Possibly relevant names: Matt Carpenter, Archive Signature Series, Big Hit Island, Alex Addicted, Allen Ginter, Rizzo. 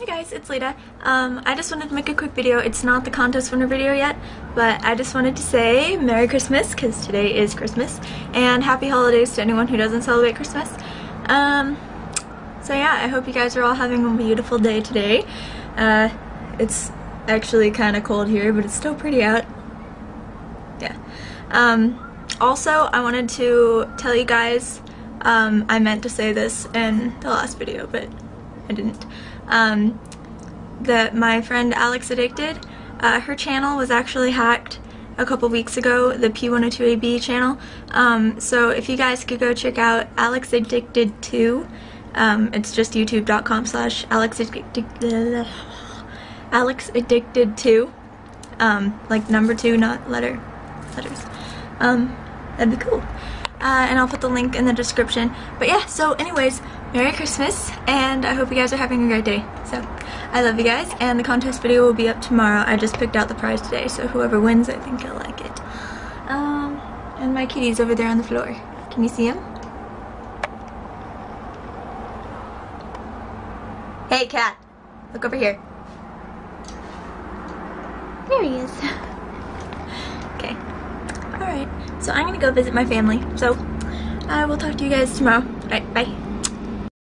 Hey guys, it's Lita. I just wanted to make a quick video. It's not the contest winner video yet, but I just wanted to say Merry Christmas, because today is Christmas, and Happy Holidays to anyone who doesn't celebrate Christmas. So yeah, I hope you guys are all having a beautiful day today. It's actually kind of cold here, but it's still pretty out. Yeah. Also, I wanted to tell you guys, I meant to say this in the last video, but I didn't. That my friend Alex Addicted, her channel was actually hacked a couple weeks ago, the P102AB channel. So if you guys could go check out Alex Addicted 2, it's just youtube.com/AlexAddicted2, like number 2, not letters. That'd be cool. And I'll put the link in the description. But yeah, so anyways, Merry Christmas, and I hope you guys are having a great day. So, I love you guys, and the contest video will be up tomorrow. I just picked out the prize today, so whoever wins, I think you'll like it. And my kitty's over there on the floor. Can you see him? Hey, cat! Look over here. There he is. Okay. Alright, so I'm gonna go visit my family, so I will talk to you guys tomorrow. Alright, bye.